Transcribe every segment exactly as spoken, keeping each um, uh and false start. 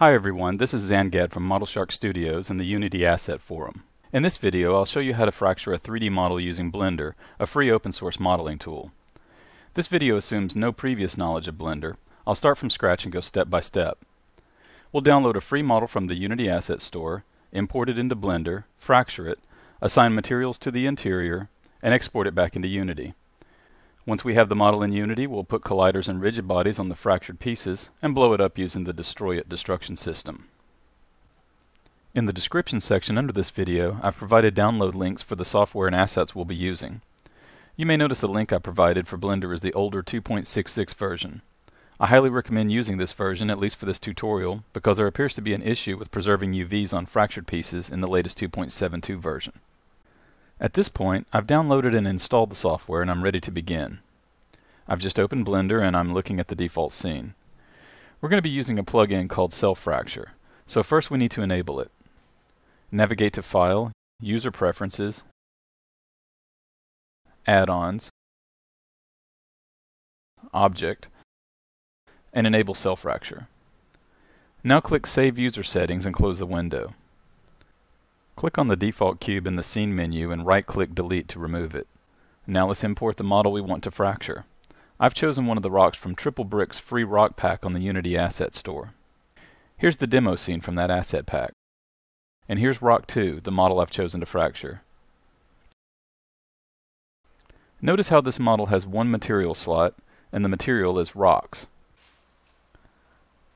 Hi everyone, this is Zangad from Model Shark Studios and the Unity Asset Forum. In this video, I'll show you how to fracture a three D model using Blender, a free open source modeling tool. This video assumes no previous knowledge of Blender. I'll start from scratch and go step by step. We'll download a free model from the Unity Asset Store, import it into Blender, fracture it, assign materials to the interior, and export it back into Unity. Once we have the model in Unity, we'll put colliders and rigid bodies on the fractured pieces and blow it up using the Destroy It destruction system. In the description section under this video, I've provided download links for the software and assets we'll be using. You may notice the link I provided for Blender is the older two point six six version. I highly recommend using this version, at least for this tutorial, because there appears to be an issue with preserving U Vs on fractured pieces in the latest two point seven two version. At this point, I've downloaded and installed the software and I'm ready to begin. I've just opened Blender and I'm looking at the default scene. We're going to be using a plugin called Cell Fracture, so first we need to enable it. Navigate to File, User Preferences, Add-ons, Object, and enable Cell Fracture. Now click Save User Settings and close the window. Click on the default cube in the Scene menu and right-click Delete to remove it. Now let's import the model we want to fracture. I've chosen one of the rocks from Triple Brick's free rock pack on the Unity Asset Store. Here's the demo scene from that asset pack. And here's Rock two, the model I've chosen to fracture. Notice how this model has one material slot, and the material is rocks.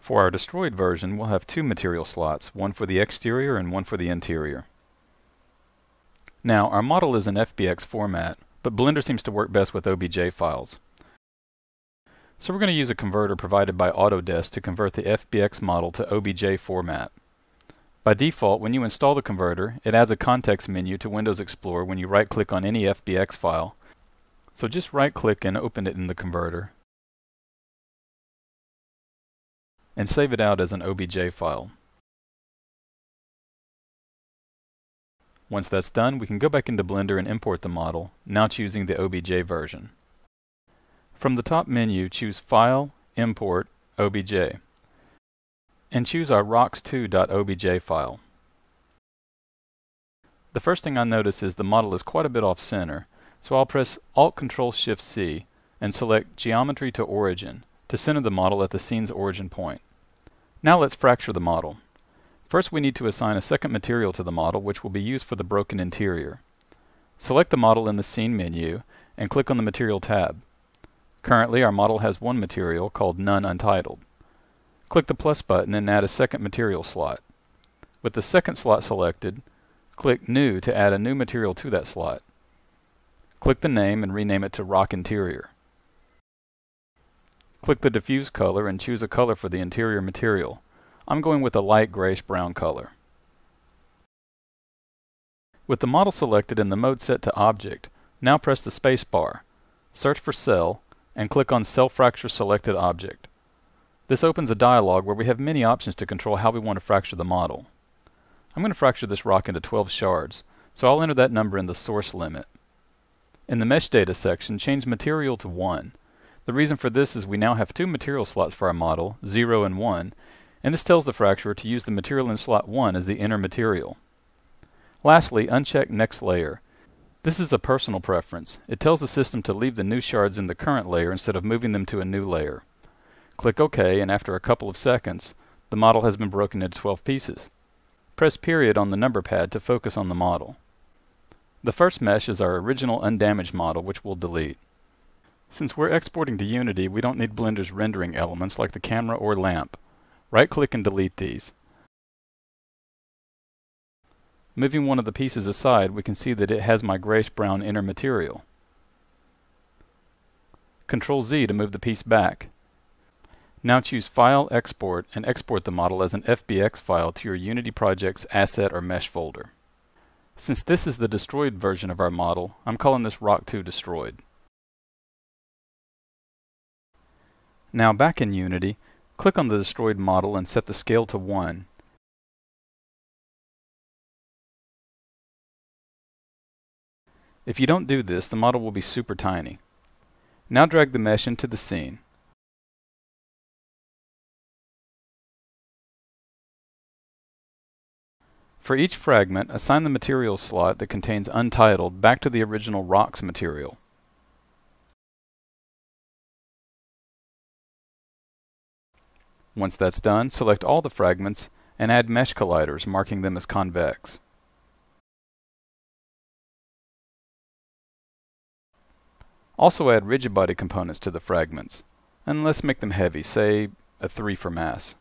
For our destroyed version, we'll have two material slots, one for the exterior and one for the interior. Now, our model is in F B X format, but Blender seems to work best with O B J files. So we're going to use a converter provided by Autodesk to convert the F B X model to O B J format. By default, when you install the converter, it adds a context menu to Windows Explorer when you right-click on any F B X file. So just right-click and open it in the converter, and save it out as an O B J file. Once that's done, we can go back into Blender and import the model, now choosing the O B J version. From the top menu, choose File, Import, O B J, and choose our rocks two dot O B J file. The first thing I notice is the model is quite a bit off-center, so I'll press Alt Control Shift C and select Geometry to Origin to center the model at the scene's origin point. Now let's fracture the model. First we need to assign a second material to the model, which will be used for the broken interior. Select the model in the Scene menu and click on the Material tab. Currently our model has one material called None Untitled. Click the plus button and add a second material slot. With the second slot selected, click New to add a new material to that slot. Click the name and rename it to Rock Interior. Click the diffuse color and choose a color for the interior material. I'm going with a light grayish brown color. With the model selected and the mode set to Object, now press the space bar, search for Cell, and click on Cell Fracture Selected Object. This opens a dialog where we have many options to control how we want to fracture the model. I'm going to fracture this rock into twelve shards, so I'll enter that number in the source limit. In the Mesh Data section, change Material to one. The reason for this is we now have two material slots for our model, zero and one, and this tells the fracturer to use the material in slot one as the inner material. Lastly, uncheck Next Layer. This is a personal preference. It tells the system to leave the new shards in the current layer instead of moving them to a new layer. Click OK, and after a couple of seconds, the model has been broken into twelve pieces. Press Period on the number pad to focus on the model. The first mesh is our original undamaged model, which we'll delete. Since we're exporting to Unity, we don't need Blender's rendering elements like the camera or lamp. Right-click and delete these. Moving one of the pieces aside, we can see that it has my grayish-brown inner material. Control Z to move the piece back. Now choose File, Export, and export the model as an F B X file to your Unity project's asset or mesh folder. Since this is the destroyed version of our model, I'm calling this Rock two Destroyed. Now back in Unity, click on the destroyed model and set the scale to one. If you don't do this, the model will be super tiny. Now drag the mesh into the scene. For each fragment, assign the material slot that contains Untitled back to the original rocks material. Once that's done, select all the fragments and add mesh colliders, marking them as convex. Also add rigid body components to the fragments, and let's make them heavy, say a three for mass.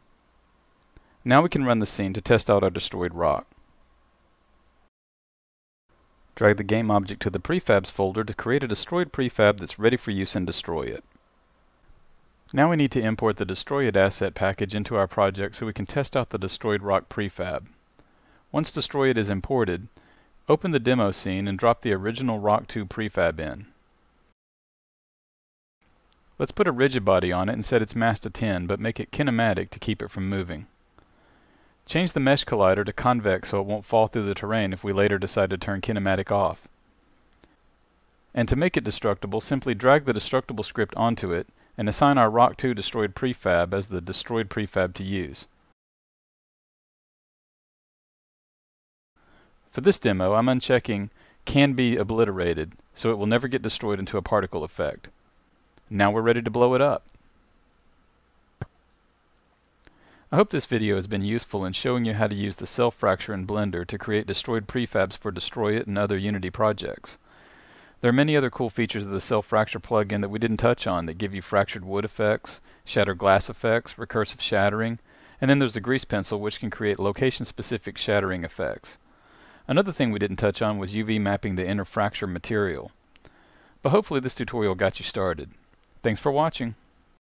Now we can run the scene to test out our destroyed rock. Drag the game object to the prefabs folder to create a destroyed prefab that's ready for use in Destroy It. Now we need to import the Destroy It asset package into our project so we can test out the destroyed rock prefab. Once Destroy It is imported, open the demo scene and drop the original Rock two prefab in. Let's put a rigid body on it and set its mass to ten, but make it kinematic to keep it from moving. Change the mesh collider to convex so it won't fall through the terrain if we later decide to turn kinematic off. And to make it destructible, simply drag the destructible script onto it and assign our Rock two destroyed prefab as the destroyed prefab to use. For this demo, I'm unchecking Can Be Obliterated so it will never get destroyed into a particle effect. Now we're ready to blow it up. I hope this video has been useful in showing you how to use the Cell Fracture in Blender to create destroyed prefabs for Destroy It and other Unity projects. There are many other cool features of the Cell Fracture plugin that we didn't touch on that give you fractured wood effects, shattered glass effects, recursive shattering, and then there's the grease pencil, which can create location-specific shattering effects. Another thing we didn't touch on was U V mapping the inner fracture material. But hopefully this tutorial got you started. Thanks for watching.